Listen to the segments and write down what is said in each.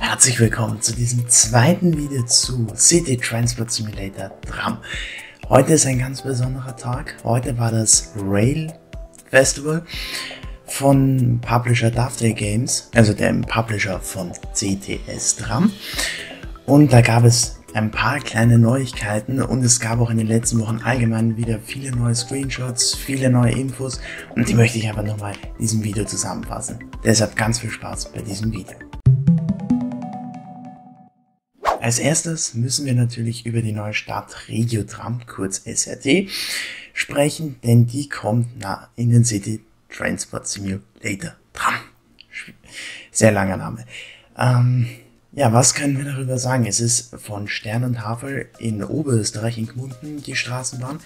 Herzlich willkommen zu diesem zweiten Video zu City Transport Simulator Tram. Heute ist ein ganz besonderer Tag. Heute war das Rail Festival von Publisher Dovetail Games, also dem Publisher von CTS Tram. Und da gab es ein paar kleine Neuigkeiten und es gab auch in den letzten Wochen allgemein wieder viele neue Screenshots, viele neue Infos und die möchte ich einfach nochmal in diesem Video zusammenfassen. Deshalb ganz viel Spaß bei diesem Video. Als erstes müssen wir natürlich über die neue Stadt Regio Tram, kurz SRT, sprechen, denn die kommt in den City Transport Simulator Tram. Sehr langer Name. Ja, was können wir darüber sagen? Es ist von Stern und Havel in Oberösterreich, in Gmunden, die Straßenbahn.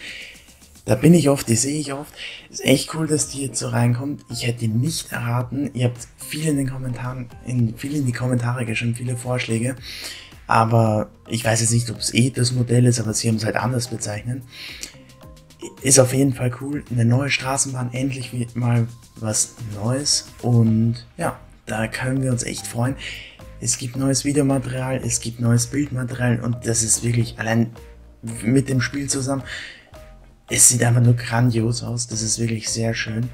Da bin ich oft, die sehe ich oft. Ist echt cool, dass die jetzt so reinkommt. Ich hätte nicht erraten. Ihr habt viel in den Kommentaren, in die Kommentare geschrieben, viele Vorschläge. Aber ich weiß jetzt nicht, ob es das Modell ist, aber sie haben es halt anders bezeichnet. Ist auf jeden Fall cool. Eine neue Straßenbahn, endlich mal was Neues. Und ja, da können wir uns echt freuen. Es gibt neues Videomaterial, es gibt neues Bildmaterial und das ist wirklich allein mit dem Spiel zusammen. Es sieht einfach nur grandios aus. Das ist wirklich sehr schön.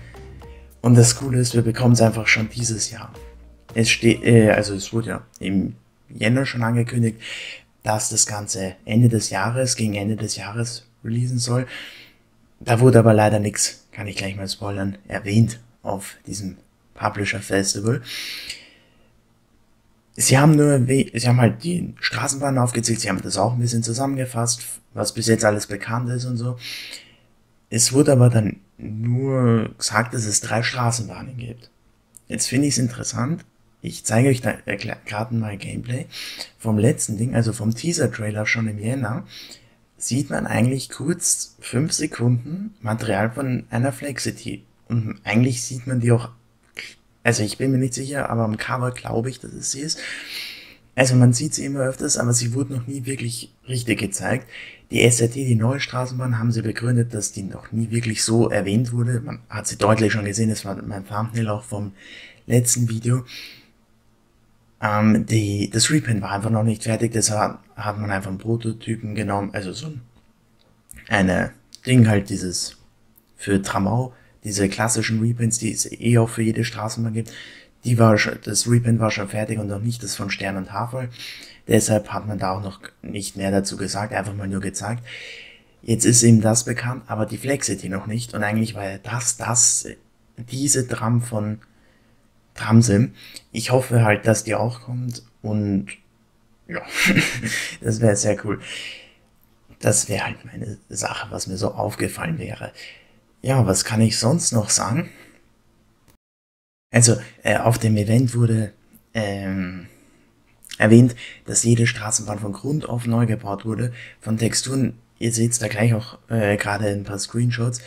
Und das Coole ist, wir bekommen es einfach schon dieses Jahr. Es steht, also es wurde ja im Jänner schon angekündigt, dass das Ganze Ende des Jahres, gegen Ende des Jahres releasen soll. Da wurde aber leider nichts, kann ich gleich mal spoilern, erwähnt auf diesem Publisher Festival. Sie haben halt die Straßenbahn aufgezählt, sie haben das auch ein bisschen zusammengefasst, was bis jetzt alles bekannt ist und so. Es wurde aber dann nur gesagt, dass es 3 Straßenbahnen gibt. Jetzt finde ich es interessant. Ich zeige euch da gerade mal Gameplay. Vom letzten Ding, also vom Teaser-Trailer schon im Jänner, sieht man eigentlich kurz 5 Sekunden Material von einer Flexity. Und eigentlich sieht man die auch, also ich bin mir nicht sicher, aber am Cover glaube ich, dass es sie ist. Also man sieht sie immer öfters, aber sie wurde noch nie wirklich richtig gezeigt. Die SRT, die neue Straßenbahn, haben sie begründet, dass die noch nie wirklich so erwähnt wurde. Man hat sie deutlich schon gesehen, das war mein Thumbnail auch vom letzten Video. Das Repaint war einfach noch nicht fertig, deshalb hat man einfach einen Prototypen genommen, also so ein Ding halt, dieses für Tramau, diese klassischen Repaints, die es eh auch für jede Straßenbahn gibt, das Repaint war schon fertig und noch nicht das von Stern und Havel, deshalb hat man da auch noch nicht mehr dazu gesagt, einfach mal nur gezeigt. Jetzt ist eben das bekannt, aber die Flexity noch nicht und eigentlich war ja diese Tram von Tramsim. Ich hoffe halt, dass die auch kommt und ja, das wäre sehr cool. Das wäre halt meine Sache, was mir so aufgefallen wäre. Ja, was kann ich sonst noch sagen? Also, auf dem Event wurde erwähnt, dass jede Straßenbahn von Grund auf neu gebaut wurde. Von Texturen, ihr seht da gleich auch gerade ein paar Screenshots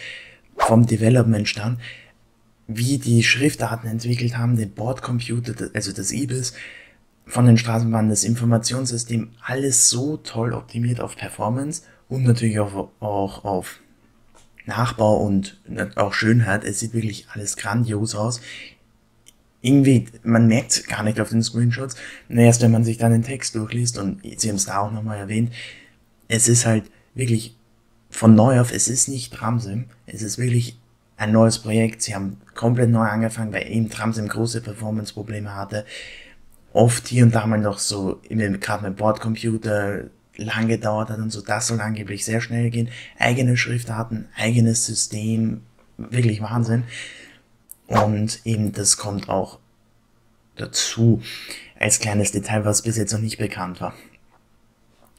vom Development Stand, wie die Schriftdaten entwickelt haben, den Bordcomputer, also das IBIS, von den Straßenbahnen, das Informationssystem, alles so toll optimiert auf Performance und natürlich auch auf Nachbau und auch Schönheit. Es sieht wirklich alles grandios aus. Irgendwie, man merkt es gar nicht auf den Screenshots, nur erst wenn man sich dann den Text durchliest, und sie haben es da auch nochmal erwähnt, es ist halt wirklich von neu auf, es ist nicht Tramsim, es ist wirklich ein neues Projekt, sie haben komplett neu angefangen, weil eben Tramsim große Performance-Probleme hatte. Oft hier und da mal noch so, gerade mit Bordcomputer, lang gedauert hat und so, das soll angeblich sehr schnell gehen. Eigene Schriftarten, eigenes System, wirklich Wahnsinn. Und eben das kommt auch dazu, als kleines Detail, was bis jetzt noch nicht bekannt war.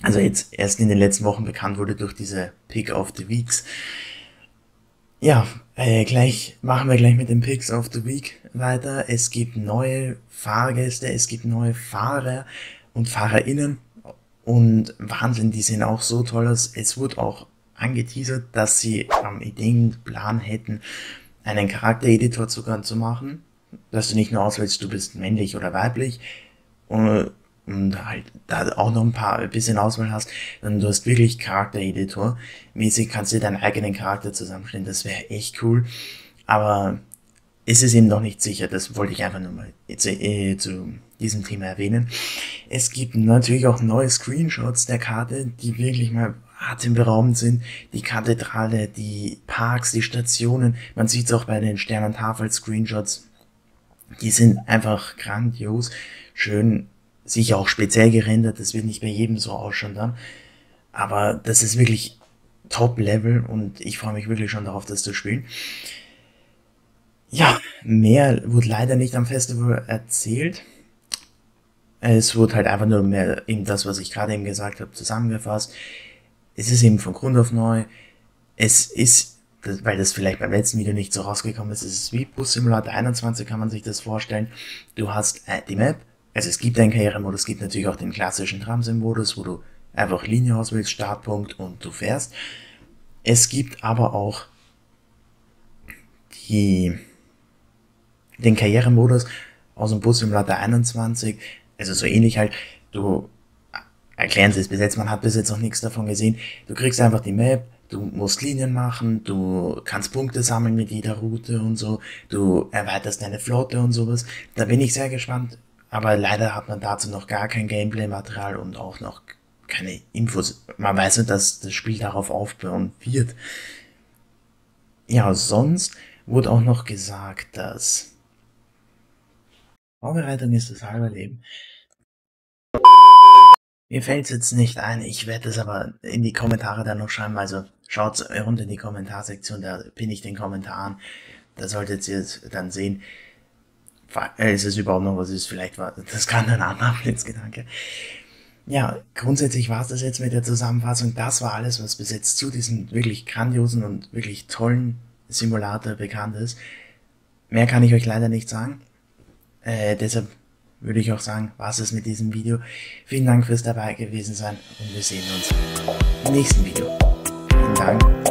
Also jetzt erst in den letzten Wochen bekannt wurde durch diese Pick of the Weeks. Ja, machen wir gleich mit den Picks of the Week weiter. Es gibt neue Fahrgäste, es gibt neue Fahrer und FahrerInnen und Wahnsinn, die sehen auch so toll aus. Es wurde auch angeteasert, dass sie am Ideenplan hätten, einen Charaktereditor sogar zu machen, dass du nicht nur auswählst, du bist männlich oder weiblich und halt da auch noch ein bisschen Auswahl hast, dann du hast wirklich Charaktereditor. Mäßig kannst du deinen eigenen Charakter zusammenstellen, das wäre echt cool. Aber ist es eben noch nicht sicher, das wollte ich einfach nur mal zu diesem Thema erwähnen. Es gibt natürlich auch neue Screenshots der Karte, die wirklich mal atemberaubend sind. Die Kathedrale, die Parks, die Stationen. Man sieht es auch bei den Stern und Havel Screenshots. Die sind einfach grandios, schön, sicher auch speziell gerendert. Das wird nicht bei jedem so ausschauen dann. Aber das ist wirklich Top-Level und ich freue mich wirklich schon darauf, das zu spielen. Ja, mehr wurde leider nicht am Festival erzählt. Es wurde halt einfach nur mehr eben das, was ich gerade eben gesagt habe, zusammengefasst. Es ist eben von Grund auf neu. Es ist, weil das vielleicht beim letzten Video nicht so rausgekommen ist, es ist wie Bus Simulator 21, kann man sich das vorstellen. Du hast die Map, also es gibt einen Karrieremodus, es gibt natürlich auch den klassischen Tramsim-Modus, wo du einfach Linie auswählst, Startpunkt und du fährst. Es gibt aber auch den Karrieremodus aus dem Bus Simulator 21, also so ähnlich halt, du erklären sie es bis jetzt, man hat bis jetzt noch nichts davon gesehen, du kriegst einfach die Map, du musst Linien machen, du kannst Punkte sammeln mit jeder Route und so, du erweiterst deine Flotte und sowas, da bin ich sehr gespannt, aber leider hat man dazu noch gar kein Gameplay-Material und auch noch keine Infos, man weiß nur, dass das Spiel darauf aufbauen wird. Ja, sonst wurde auch noch gesagt, dass Vorbereitung ist das halbe Leben. Mir fällt es jetzt nicht ein, ich werde es aber in die Kommentare dann noch schreiben, also schaut runter in die Kommentarsektion, da pinne ich den Kommentaren, da solltet ihr es dann sehen. Ist es überhaupt noch was ist, vielleicht war das gerade ein anderer Blitzgedanke. Ja, grundsätzlich war es das jetzt mit der Zusammenfassung. Das war alles, was bis jetzt zu diesem wirklich grandiosen und wirklich tollen Simulator bekannt ist. Mehr kann ich euch leider nicht sagen. Deshalb würde ich auch sagen, war es das mit diesem Video. Vielen Dank fürs dabei gewesen sein und wir sehen uns im nächsten Video. Vielen Dank.